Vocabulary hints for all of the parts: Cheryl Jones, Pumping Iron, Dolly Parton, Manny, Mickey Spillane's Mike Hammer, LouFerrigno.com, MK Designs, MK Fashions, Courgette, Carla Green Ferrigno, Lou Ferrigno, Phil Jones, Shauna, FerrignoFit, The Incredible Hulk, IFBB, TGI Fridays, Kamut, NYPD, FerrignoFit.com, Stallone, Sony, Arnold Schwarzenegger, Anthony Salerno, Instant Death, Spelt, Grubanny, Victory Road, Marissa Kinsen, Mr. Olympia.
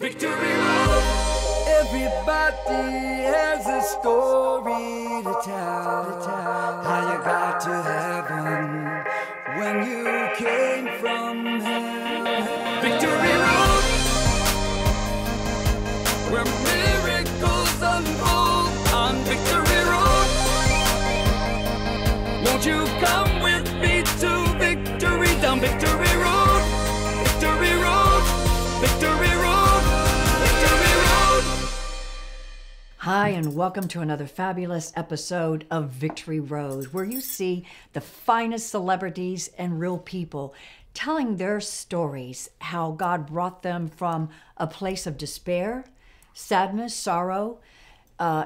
Victory Road. Everybody has a story to tell. How you got to heaven when you came from hell. Victory Road, where miracles unfold. On Victory Road, won't you come with me to victory? Down Victory Road, Victory Road, Victory Road, Victory Road. Hi, and welcome to another fabulous episode of Victory Road, where you see the finest celebrities and real people telling their stories, how God brought them from a place of despair, sadness, sorrow,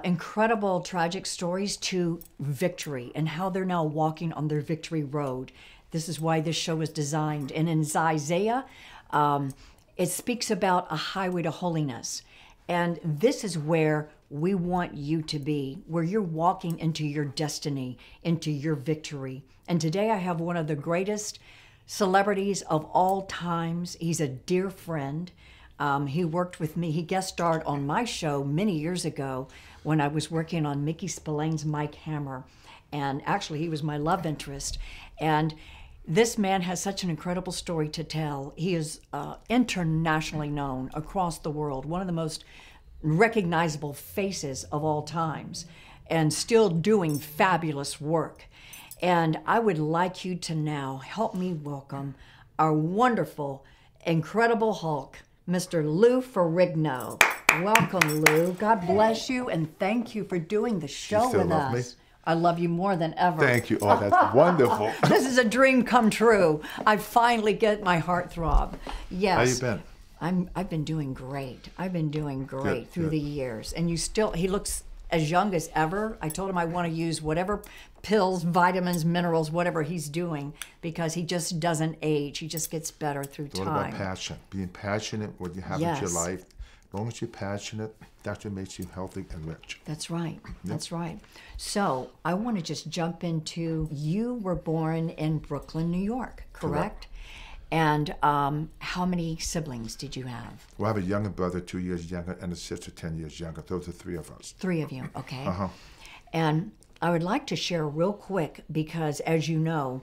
incredible tragic stories to victory, and how they're now walking on their victory road. This is why this show is designed. And in Isaiah, it speaks about a highway to holiness. And this is where we want you to be, where you're walking into your destiny, into your victory. And today I have one of the greatest celebrities of all times. He's a dear friend. He worked with me. He guest starred on my show many years ago when I was working on Mickey Spillane's Mike Hammer. And actually, he was my love interest. And this man has such an incredible story to tell. He is internationally known across the world, one of the most recognizable faces of all times, and still doing fabulous work. And I would like you to now help me welcome our wonderful, incredible Hulk, Mr. Lou Ferrigno. Welcome, Lou. God bless you, and thank you for doing the show with us. Me? I love you more than ever. Thank you. Oh, that's wonderful. This is a dream come true. I finally get my heart throb. Yes. How you been? I've been doing great. I've been doing great through the years. And you still, he looks as young as ever. I told him I want to use whatever pills, vitamins, minerals, whatever he's doing, because he just doesn't age. He just gets better through time. What about passion? Being passionate, what you have in your life. As long as you're passionate, that's what makes you healthy and rich. That's right. Yep. That's right. So I want to just jump into, you were born in Brooklyn, New York, correct? And how many siblings did you have? Well, I have a younger brother, 2 years younger, and a sister, 10 years younger. Those are three of us. Three of you, okay. And I would like to share real quick, because as you know,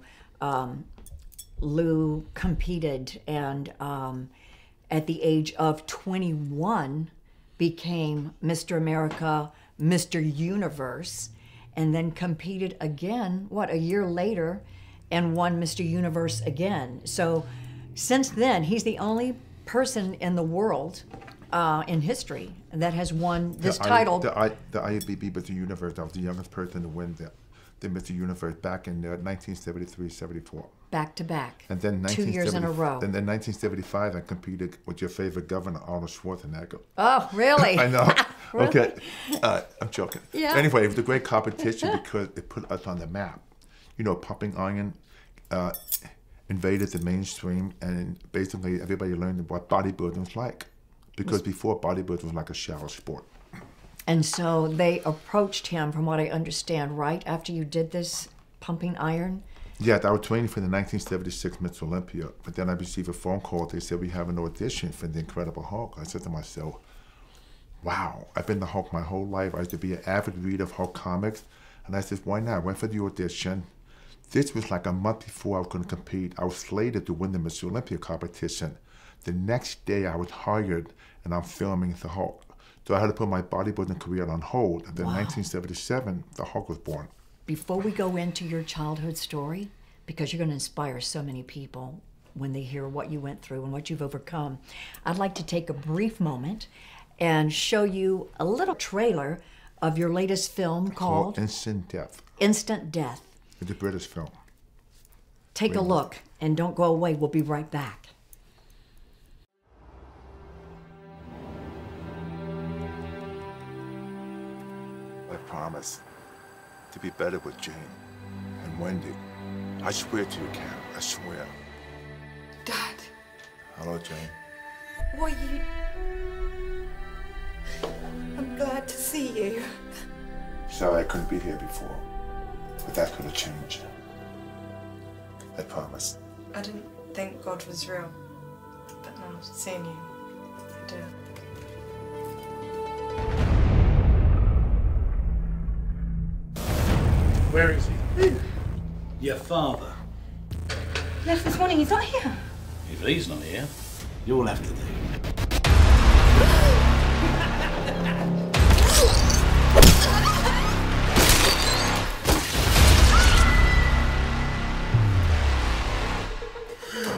Lou competed, and at the age of 21, became Mr. America, Mr. Universe, and then competed again, what, a year later, and won Mr. Universe again. So since then, he's the only person in the world, in history, that has won this title. The IFBB, Mr. Universe. I was the youngest person to win the Mr. Universe back in 1973-74. Back to back. And then 2 years in a row. And then 1975, I competed with your favorite governor, Arnold Schwarzenegger. Oh, really? I know. Really? Okay. I'm joking. Yeah. Anyway, it was a great competition because it put us on the map. You know, Pumping Iron invaded the mainstream, and basically everybody learned what bodybuilding was like. Because before, bodybuilding was like a shallow sport. And so they approached him, from what I understand, right after you did this Pumping Iron? Yeah, I was training for the 1976 Mr. Olympia, but then I received a phone call. They said, we have an audition for The Incredible Hulk. I said to myself, wow, I've been the Hulk my whole life. I used to be an avid reader of Hulk comics. And I said, why not? I went for the audition. This was like a month before I was going to compete. I was slated to win the Mr. Olympia competition. The next day I was hired, and I'm filming the Hulk. So I had to put my bodybuilding career on hold. And then 1977, the Hulk was born. Before we go into your childhood story, because you're going to inspire so many people when they hear what you went through and what you've overcome, I'd like to take a brief moment and show you a little trailer of your latest film called Instant Death. Instant Death. It's a British film. Take a look and don't go away. We'll be right back. I promise to be better with Jane and Wendy. I swear to you, Cam, I swear. Dad. Hello, Jane. What are you... I'm glad to see you. Sorry I couldn't be here before, but that could have changed. I promise. I didn't think God was real, but now seeing you, I do. Where is he? Who? Your father. He left this morning. He's not here. If he's not here, you'll have to do.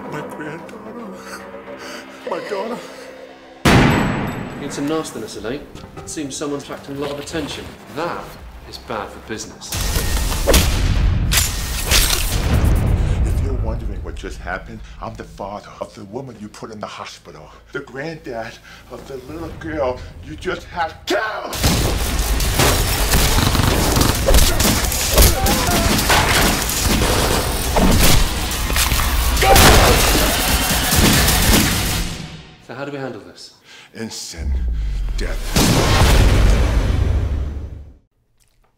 My granddaughter. My daughter. It's a nastiness, Elaine. It seems someone's attracting a lot of attention. That is bad for business. If you're wondering what just happened, I'm the father of the woman you put in the hospital. The granddad of the little girl you just had killed! So how do we handle this? Instant death.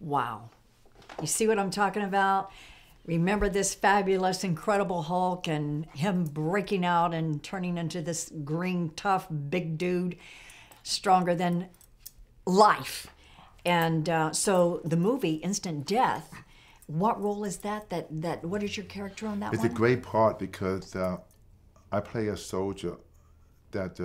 Wow. You see what I'm talking about? Remember this fabulous, incredible Hulk and him breaking out and turning into this green, tough, big dude, stronger than life. And so the movie, Instant Death, what role is that? What is your character on that one? It's a great part because I play a soldier that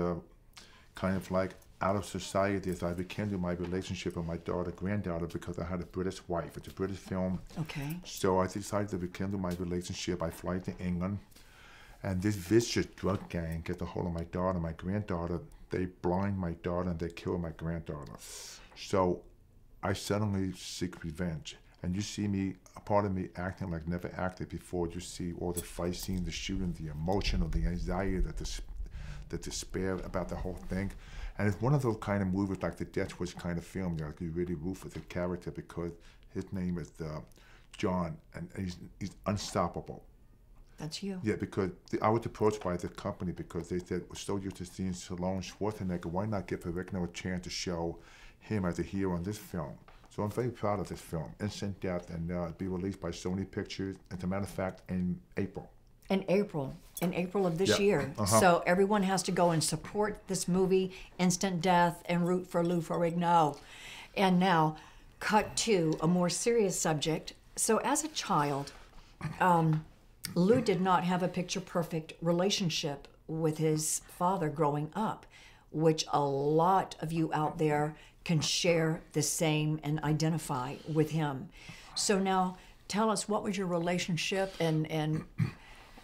kind of like out of society as I became to my relationship with my daughter, granddaughter, because I had a British wife. It's a British film. Okay. So I decided to become to my relationship. I fly to England, and this vicious drug gang gets a hold of my daughter, my granddaughter. They blind my daughter and they kill my granddaughter. So I suddenly seek revenge. And you see me, a part of me acting like never acted before. You see all the fight scene, the shooting, the emotion, the anxiety, the despair about the whole thing. And it's one of those kind of movies, like the Death Wish kind of film, you know, you really root for the character because his name is John, and he's unstoppable. That's you. Yeah, because I was approached by the company because they said, we're so used to seeing Stallone, Schwarzenegger, why not give Ferrigno a chance to show him as a hero in this film? So I'm very proud of this film, Instant Death, and it'll be released by Sony Pictures, as a matter of fact, in April. In April of this year. So everyone has to go and support this movie, Instant Death, and root for Lou Ferrigno. And now, cut to a more serious subject. So as a child, Lou did not have a picture-perfect relationship with his father growing up, which a lot of you out there can share the same and identify with him. So now, tell us, what was your relationship, and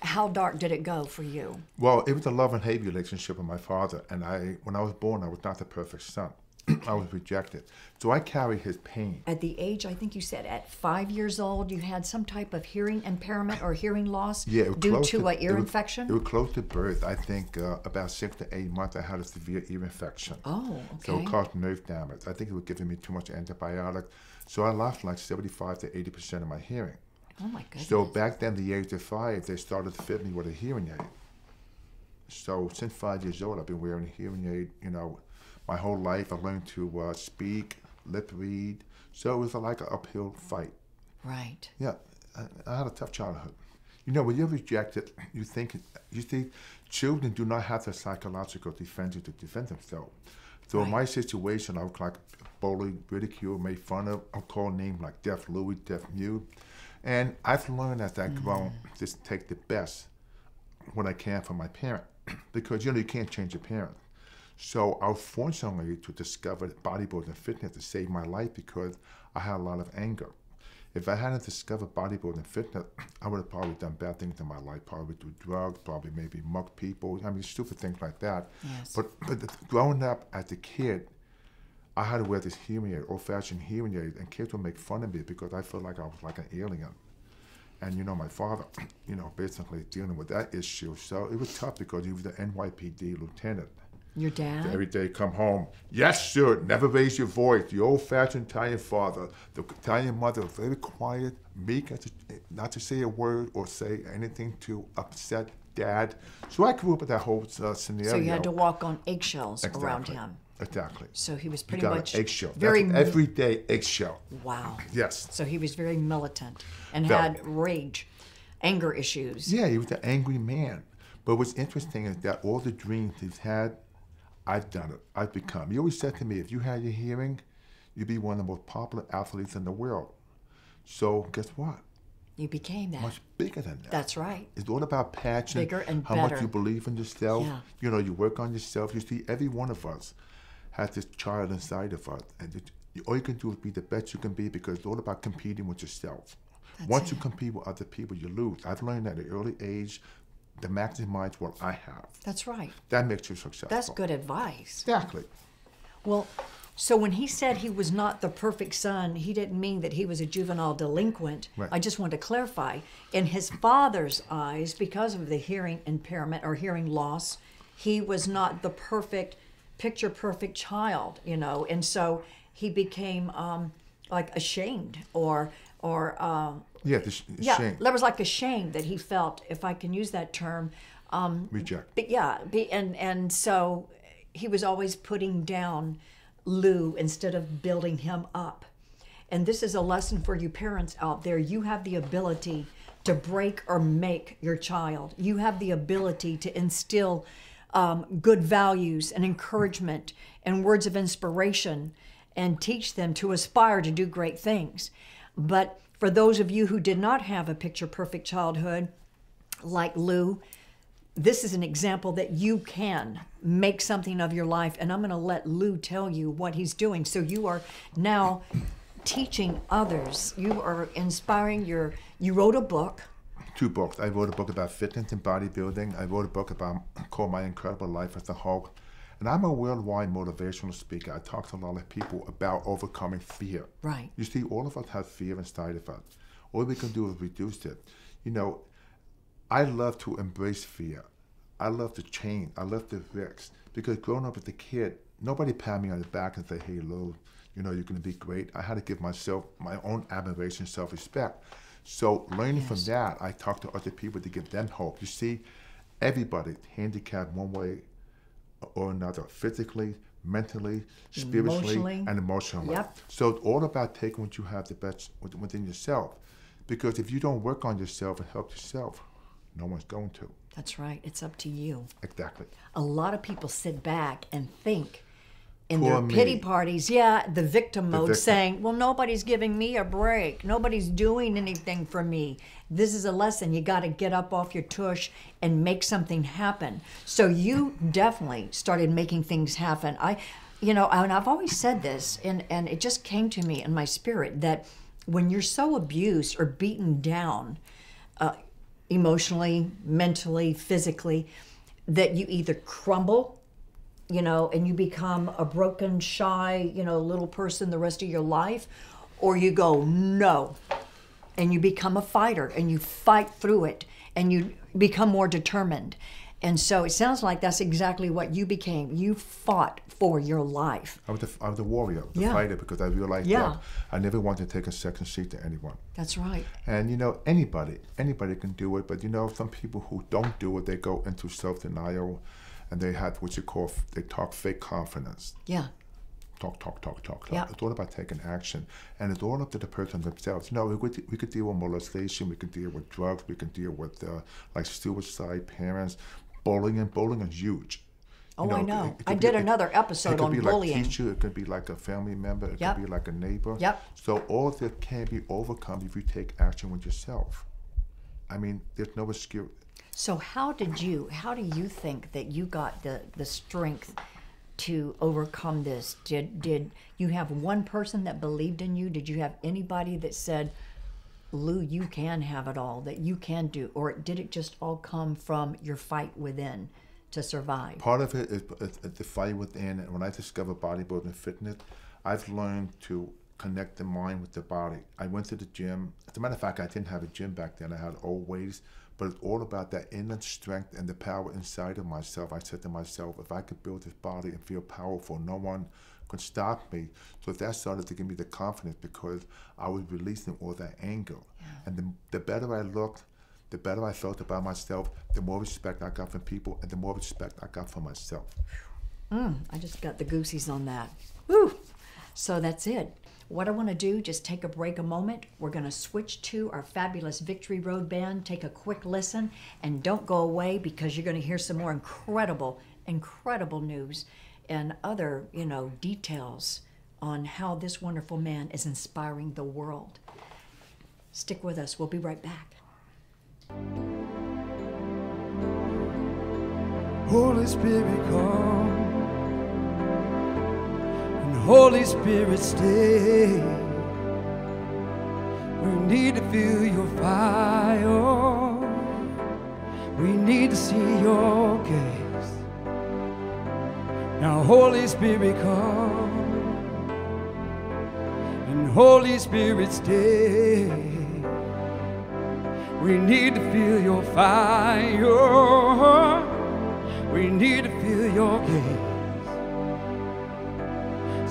how dark did it go for you? Well, it was a love and hate relationship with my father, and when I was born, I was not the perfect son. I was rejected, so I carried his pain. At the age, I think you said at 5 years old, you had some type of hearing impairment or hearing loss due to an ear infection? It was close to birth. I think about 6 to 8 months, I had a severe ear infection. Oh, okay. So it caused nerve damage. I think it was giving me too much antibiotic, so I lost like 75 to 80% of my hearing. Oh my goodness. So back then, the age of 5, they started to fit me with a hearing aid. So since 5 years old, I've been wearing a hearing aid, you know, my whole life. I learned to speak, lip read. So it was like an uphill fight. Right. Yeah, I had a tough childhood. You know, when you're rejected, you think children do not have the psychological defenses to defend themselves. So right. In my situation, I was like bullied, ridiculed, made fun of. I called names like Deaf Louie, Deaf Mew. And I've learned as I've grown to take the best when I can from my parent, because you know you can't change your parent. So I was fortunately to discover bodybuilding and fitness to save my life because I had a lot of anger. If I hadn't discovered bodybuilding and fitness, I would have probably done bad things in my life, probably do drugs, probably maybe muck people, I mean stupid things like that. Yes. But growing up as a kid, I had to wear this hearing aid, old-fashioned hearing aid, and kids would make fun of me because I felt like I was like an alien. And, you know, my father, you know, basically dealing with that issue. So it was tough because he was the NYPD lieutenant. Your dad? So every day come home, yes, sir, never raise your voice. The old-fashioned Italian father, the Italian mother, very quiet, meek, not to say a word or say anything to upset dad. So I grew up with that whole scenario. So you had to walk on eggshells around him. Exactly. So he was pretty much eggshell. Everyday eggshell. Wow. Yes. So he was very militant and had rage, anger issues. Yeah, he was an angry man. But what's interesting is that all the dreams he's had, I've done it. I've become. He always said to me, if you had your hearing, you'd be one of the most popular athletes in the world. So guess what? You became that. Much bigger than that. That's right. It's all about passion. Bigger and better. How much you believe in yourself. Yeah. You know, you work on yourself. You see, every one of us has this child inside of us. And all you can do is be the best you can be, because it's all about competing with yourself. That's Once you compete with other people, you lose. I've learned at an early age to maximize what I have. That's right. That makes you successful. That's good advice. Exactly. Well, so when he said he was not the perfect son, he didn't mean that he was a juvenile delinquent. Right. I just want to clarify. In his father's eyes, because of the hearing impairment or hearing loss, he was not the perfect, picture-perfect child, you know. And so he became like ashamed or shame. There was like a shame that he felt, if I can use that term. Reject. But yeah, and so he was always putting down Lou instead of building him up. And this is a lesson for you parents out there. You have the ability to break or make your child. You have the ability to instill good values and encouragement and words of inspiration and teach them to aspire to do great things. But for those of you who did not have a picture-perfect childhood, like Lou, this is an example that you can make something of your life, and I'm going to let Lou tell you what he's doing. So you are now teaching others. You are inspiring your, you wrote a book. Two books. I wrote a book about fitness and bodybuilding. I wrote a book about, called My Incredible Life as the Hulk. And I'm a worldwide motivational speaker. I talk to a lot of people about overcoming fear. Right. You see, all of us have fear inside of us. All we can do is reduce it. You know, I love to embrace fear. I love to change. I love to fix. Because growing up as a kid, nobody pat me on the back and say, hey, Lou, you know, you're going to be great. I had to give myself my own admiration, self-respect. So learning from that, I talk to other people to give them hope. You see, everybody handicapped one way or another, physically, mentally, spiritually, and emotionally. Yep. So it's all about taking what you have the best within yourself. Because if you don't work on yourself and help yourself, no one's going to. That's right. It's up to you. Exactly. A lot of people sit back and think in their pity parties, yeah, the victim mode, saying, well, nobody's giving me a break. Nobody's doing anything for me. This is a lesson. You got to get up off your tush and make something happen. So you definitely started making things happen. You know, and I've always said this, and it just came to me in my spirit, that when you're so abused or beaten down, emotionally, mentally, physically, that you either crumble, you know, and you become a broken, shy, you know, little person the rest of your life, or you go, no, and you become a fighter, and you fight through it, and you become more determined. And so it sounds like that's exactly what you became. You fought for your life. I was a warrior, the fighter, because I realized that I never wanted to take a second seat to anyone. That's right. And you know, anybody can do it, but you know, some people who don't do it, they go into self-denial, and they have what you call, they talk fake confidence. Yeah. Talk. Yeah. It's all about taking action, and it's all up to the person themselves. You know, we could deal with molestation, we could deal with drugs, we could deal with like suicide, parents, bullying, and bullying is huge. Oh, you know, I know. I did another episode on bullying. It could be like a teacher, it could be like a family member, it could be like a neighbor. Yep. So all of that can be overcome if you take action with yourself. I mean, there's no excuse. So how do you think that you got the strength to overcome this? Did you have one person that believed in you? Did you have anybody that said, Lou, you can have it all, that you can do, or did it just all come from your fight within to survive? Part of it is the fight within, and when I discovered bodybuilding and fitness, I've learned to connect the mind with the body. I went to the gym. As a matter of fact, I didn't have a gym back then. I had old weights, but it's all about that inner strength and the power inside of myself. I said to myself, if I could build this body and feel powerful, no one could stop me. So that started to give me the confidence, because I was releasing all that anger. Yeah. And the better I looked, the better I felt about myself, the more respect I got from people, and the more respect I got for myself. I just got the goosies on that. Woo! So that's it. What I want to do, just take a break a moment. We're going to switch to our fabulous Victory Road band, take a quick listen, and don't go away, because you're going to hear some more incredible, incredible news and other, you know, details on how this wonderful man is inspiring the world. Stick with us. We'll be right back. Holy Spirit, come, and Holy Spirit, stay. We need to feel your fire. We need to see your gaze. Now, Holy Spirit, come, and Holy Spirit, stay. We need to feel your fire. We need to feel your gaze.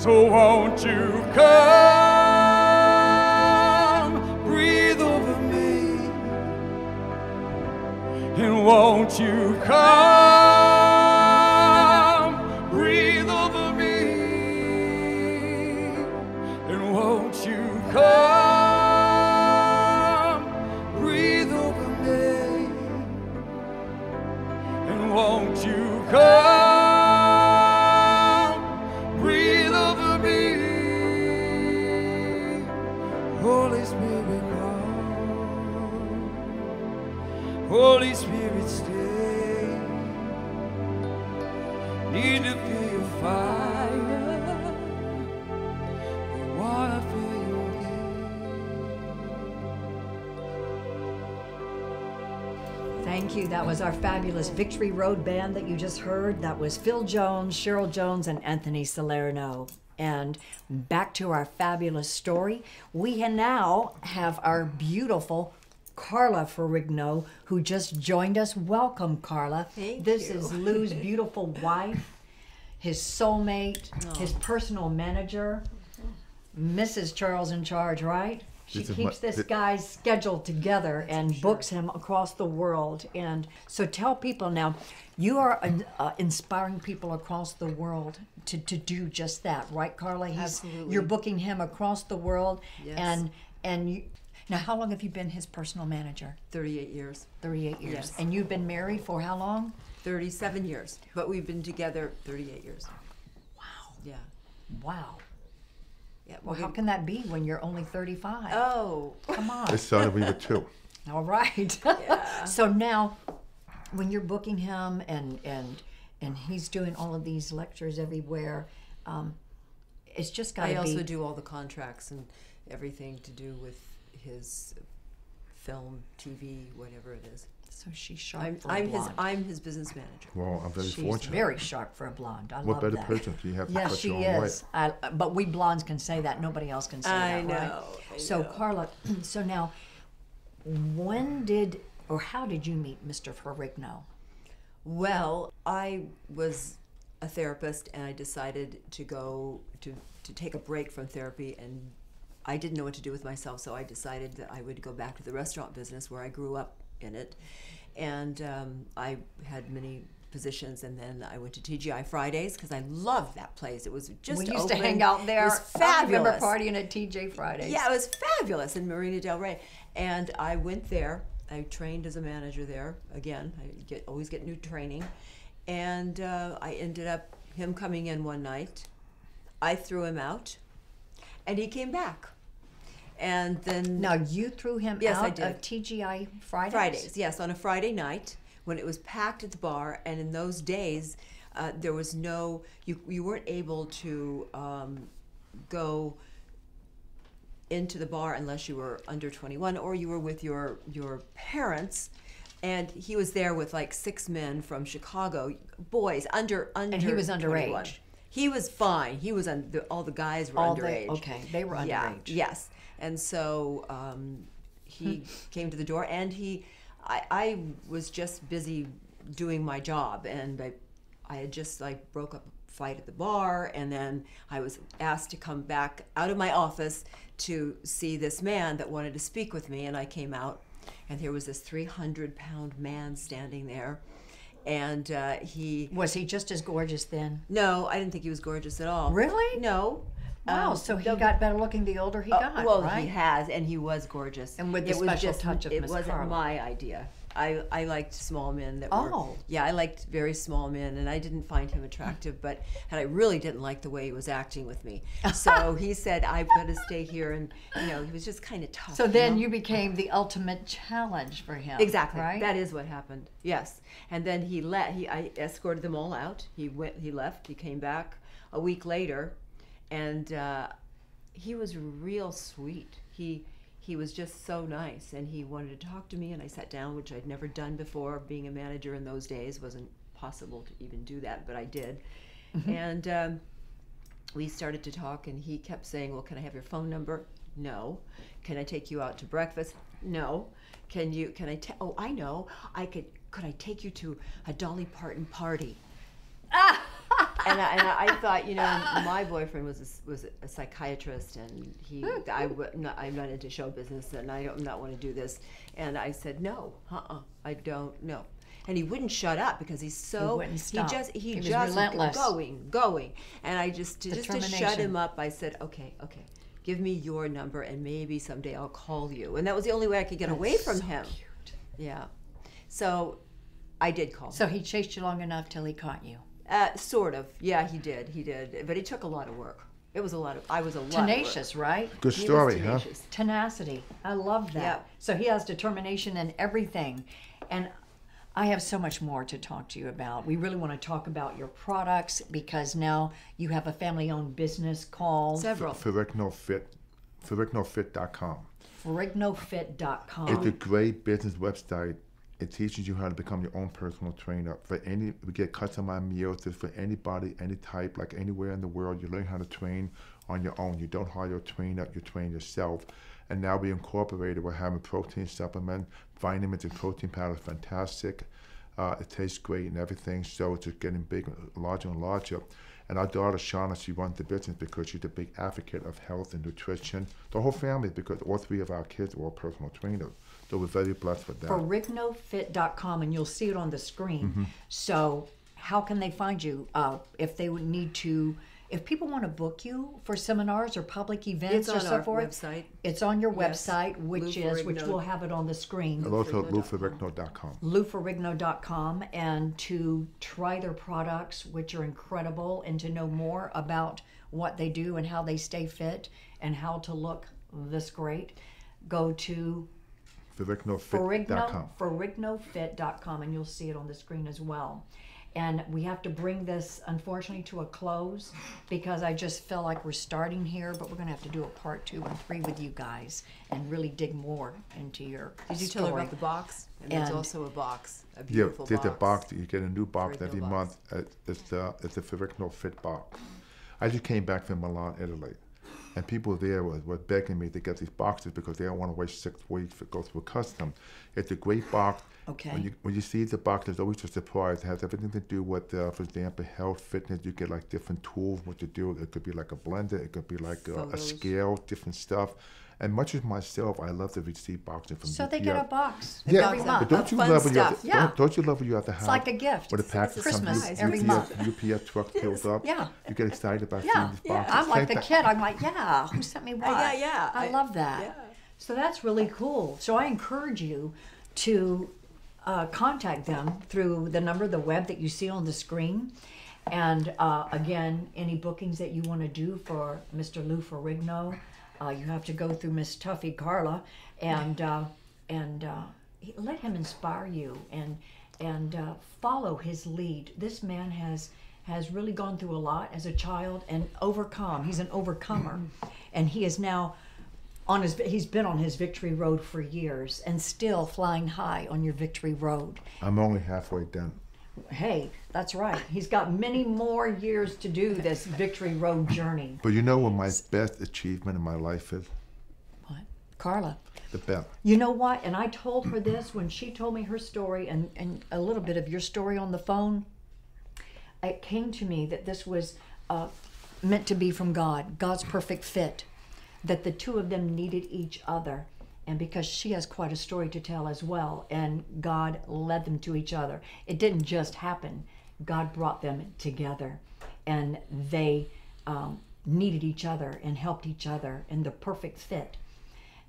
So won't you come, breathe over me. And won't you come, breathe over me. And won't you come. Won't you come, breathe over me, Holy Spirit, come, Holy Spirit, stay, need to feel your fire, we want to feel your heat. Thank you, that was our fabulous Victory Road band that you just heard. That was Phil Jones, Cheryl Jones, and Anthony Salerno. And back to our fabulous story. We now have our beautiful Carla Ferrigno, who just joined us. Welcome, Carla. Thank you. This is Lou's beautiful wife, his soulmate, his personal manager, Mrs. Charles in Charge, right? She keeps this guy's schedule together and books him across the world. And so tell people now, you are inspiring people across the world to do just that, right, Carla? Absolutely. You're booking him across the world. Yes. And you, now, how long have you been his personal manager? 38 years. 38 years. Yes. And you've been married for how long? 37 years. But we've been together 38 years. Wow. Yeah. Wow. Yeah, well, how can that be when you're only 35? Oh, come on. This son, we were two. All right. Yeah. So now, when you're booking him and he's doing all of these lectures everywhere, it's just got to be... I also do all the contracts and everything to do with his film, TV, whatever it is. So she's sharp I'm his business manager. Well, I'm very fortunate. She's very sharp for a blonde. I love that. What better person do you have to put your own way? Yes, she is. But we blondes can say that. Nobody else can say that, right? I know. So, Carla, so now, when did or how did you meet Mr. Ferrigno? Well, I was a therapist, and I decided to go to take a break from therapy, and I didn't know what to do with myself, so I decided that I would go back to the restaurant business where I grew up in it. And I had many positions, and then I went to TGI Fridays because I loved that place. It was just open. We used to hang out there. It was fabulous. I remember partying at TGI Fridays. Yeah, it was fabulous in Marina del Rey. And I went there. I trained as a manager there. Again, I always get new training. And I ended up him coming in one night. I threw him out, and he came back. And then now you threw him out of TGI Fridays? Fridays, yes, on a Friday night when it was packed at the bar, and in those days there was no, you weren't able to go into the bar unless you were under 21 or you were with your parents. And he was there with like 6 men from Chicago, boys under and he was underage. 21. He was fine. He was all the guys were underage. Okay, they were underage. Yeah, yes. And so he came to the door, and I was just busy doing my job, and I had just like broke up a fight at the bar, and then I was asked to come back out of my office to see this man that wanted to speak with me, and I came out, and there was this 300-pound man standing there, and he... Was he just as gorgeous then? No, I didn't think he was gorgeous at all. Really? No. Wow, so he got better looking the older he got, right? Well, he has, and he was gorgeous. And with the special touch of Miss Carla. It wasn't my idea. I liked small men that were, yeah, I liked very small men, and I didn't find him attractive, and I really didn't like the way he was acting with me. So he said, I've got to stay here, and you know, he was just kind of tough. So then you became the ultimate challenge for him. Exactly, right? That is what happened. Yes, and then he I escorted them all out. He went, he left, he came back a week later, and he was real sweet. He was just so nice, and he wanted to talk to me, and I sat down, which I'd never done before. Being a manager in those days wasn't possible to even do that, but I did. Mm-hmm. And we started to talk, and he kept saying, well, can I have your phone number? No. Can I take you out to breakfast? No. Can you, oh, I know. Could I take you to a Dolly Parton party? Ah! And I thought, you know, my boyfriend was a psychiatrist, and I'm not into show business, and I don't want to do this. And I said, no, I don't know. And he wouldn't shut up because he's so he just was going. And I just to shut him up, I said, okay, give me your number, and maybe someday I'll call you. And that was the only way I could get away from him. Cute. Yeah, so I did call. So he chased you long enough till he caught you. Sort of, yeah, he did, but it took a lot of work. It was a lot of, tenacious, right? Good story, huh? Tenacity, I love that. Yeah. So he has determination in everything, and I have so much more to talk to you about. We really want to talk about your products, because now you have a family-owned business called... Several. FerrignoFit.com. FerrignoFit.com. It's a great business website. It teaches you how to become your own personal trainer. We get customized meals for anybody, any type, like anywhere in the world. You learn how to train on your own. You don't hire a trainer, you train yourself. And now we incorporated, we're having protein supplements, vitamins and protein powder, fantastic. It tastes great and everything, so it's just getting bigger, larger and larger. And our daughter, Shauna, she runs the business because she's a big advocate of health and nutrition. The whole family, because all three of our kids are all personal trainers. So we're very blessed with that. FerrignoFit.com, and you'll see it on the screen. Mm-hmm. So how can they find you if they would need to, if people want to book you for seminars or public events or so forth? It's on our website. It's on your website, which we'll have it on the screen. And also LouFerrigno.com. LouFerrigno.com, and to try their products, which are incredible, and to know more about what they do and how they stay fit and how to look this great, go to FerrignoFit.com. FerrignoFit.com, and you'll see it on the screen as well. And we have to bring this, unfortunately, to a close, because I just feel like we're starting here, but we're going to have to do a part 2 and 3 with you guys and really dig more into your story. Did you tell her about the box? And there's also a box, a beautiful box. Yeah, there's a box. You get a new box every month. It's the Ferrigno Fit box. I just came back from Milan, Italy. And people there were begging me to get these boxes because they don't want to wait 6 weeks to go through a custom. It's a great box. Okay. When you see the box, there's always a surprise. It has everything to do with, for example, health, fitness. You get like different tools, what to do. It could be like a blender. It could be like a scale, different stuff. And much as myself, I love to receive boxes from So they get a box every month. But don't you love when you have to have? It's like a gift. Or the pack it's Christmas every month. UPS truck fills up. Yeah. You get excited about seeing these boxes. I'm like the kid. I'm like, yeah, who sent me what? Yeah. I love that. Yeah. So that's really cool. So I encourage you to contact them through the number of the web that you see on the screen. And again, any bookings that you want to do for Mr. Lou Ferrigno, you have to go through Miss Tuffy Carla, and let him inspire you and follow his lead. This man has really gone through a lot as a child and overcome. He's an overcomer, and he is now on his. He's been on his victory road for years and still flying high on your victory road. I'm only halfway done. Hey, that's right. He's got many more years to do this victory road journey. But you know what my best achievement in my life is? What? Carla. The best. You know what? And I told her this when she told me her story and a little bit of your story on the phone. It came to me that this was meant to be from God, God's perfect fit, that the two of them needed each other. And because she has quite a story to tell as well, and God led them to each other. It didn't just happen. God brought them together, and they needed each other and helped each other in the perfect fit.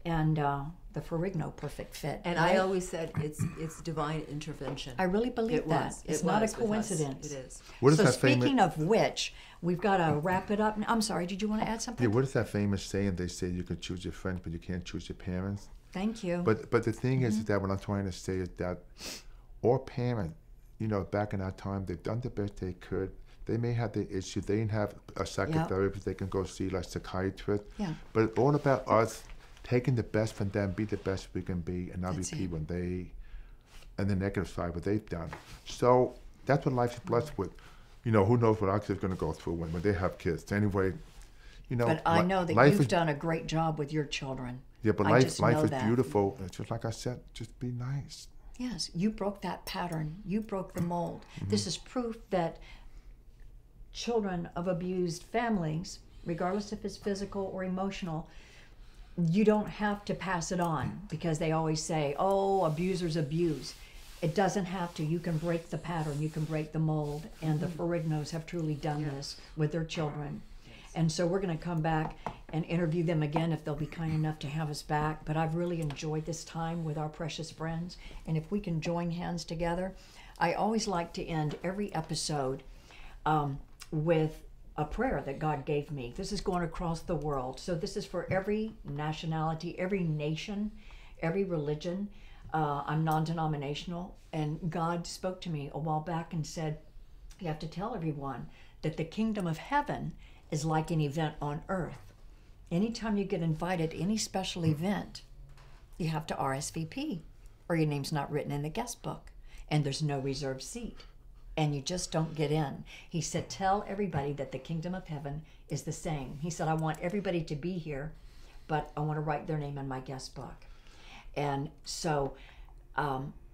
and the Ferrigno perfect fit. And right? I always said it's divine intervention. I really believe it that. It's it not a coincidence. It is. What is so that speaking of which, we've got to wrap it up. I'm sorry, did you want to add something? Yeah, what is that famous saying? They say you can choose your friends, but you can't choose your parents. Thank you. But the thing is that what I'm trying to say is that our parents, you know, back in our time, they've done the best they could. They may have the issue. They didn't have a psychotherapist. They can go see like psychiatrist. Yeah. But it's all about us taking the best from them, be the best we can be, and not repeat when they, and the negative side, what they've done. So that's what life's blessed with. You know, who knows what our kids are going to go through when they have kids. Anyway, you know. But I know that you've done a great job with your children. Yeah, but life is beautiful. It's just like I said, just be nice. Yes, you broke that pattern. You broke the mold. This is proof that children of abused families, regardless if it's physical or emotional, you don't have to pass it on, because they always say, oh, abusers abuse. It doesn't have to. You can break the pattern. You can break the mold. And the Ferrignos have truly done this with their children. Yes. And so we're going to come back and interview them again if they'll be kind enough to have us back. But I've really enjoyed this time with our precious friends. And if we can join hands together, I always like to end every episode with a prayer that God gave me. This is going across the world. So this is for every nationality, every nation, every religion. I'm non-denominational. And God spoke to me a while back and said, you have to tell everyone that the kingdom of heaven is like an event on earth. Anytime you get invited to any special event, you have to RSVP, or your name's not written in the guest book, and there's no reserved seat. And you just don't get in. He said, tell everybody that the kingdom of heaven is the same. He said, I want everybody to be here, but I want to write their name in my guest book. And so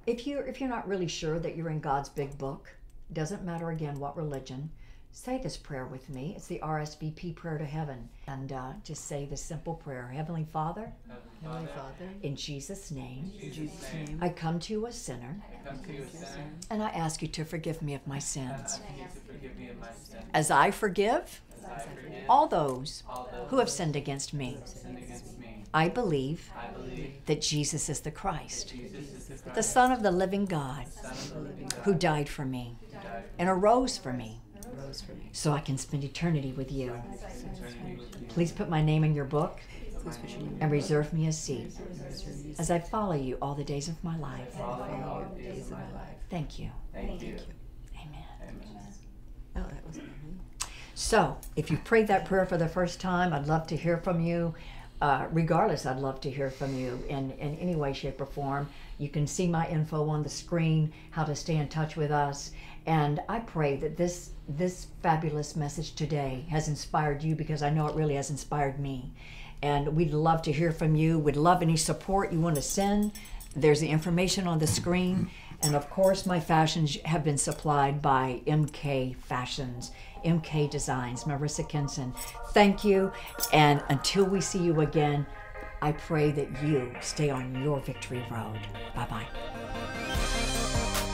if you're not really sure that you're in God's big book, doesn't matter again what religion, say this prayer with me. It's the RSVP prayer to heaven. And just say this simple prayer. Heavenly Father, in Jesus' name, I come to you as sinner, and I ask you to forgive me of my sins, as I forgive all those who have sinned against me. I believe that Jesus is the Christ, the Son of the living God, who died for me and arose for me, so I can spend eternity with you. Please put my name in your book and reserve me a seat as I follow you all the days of my life. Thank you. Thank you. Amen. So, if you prayed that prayer for the first time, I'd love to hear from you. Regardless, I'd love to hear from you in any way, shape, or form. You can see my info on the screen, how to stay in touch with us. And I pray that this fabulous message today has inspired you, because I know it really has inspired me. And we'd love to hear from you. We'd love any support you want to send. There's the information on the screen. And of course, my fashions have been supplied by MK Fashions, MK Designs, Marissa Kinsen. Thank you. And until we see you again, I pray that you stay on your victory road. Bye-bye.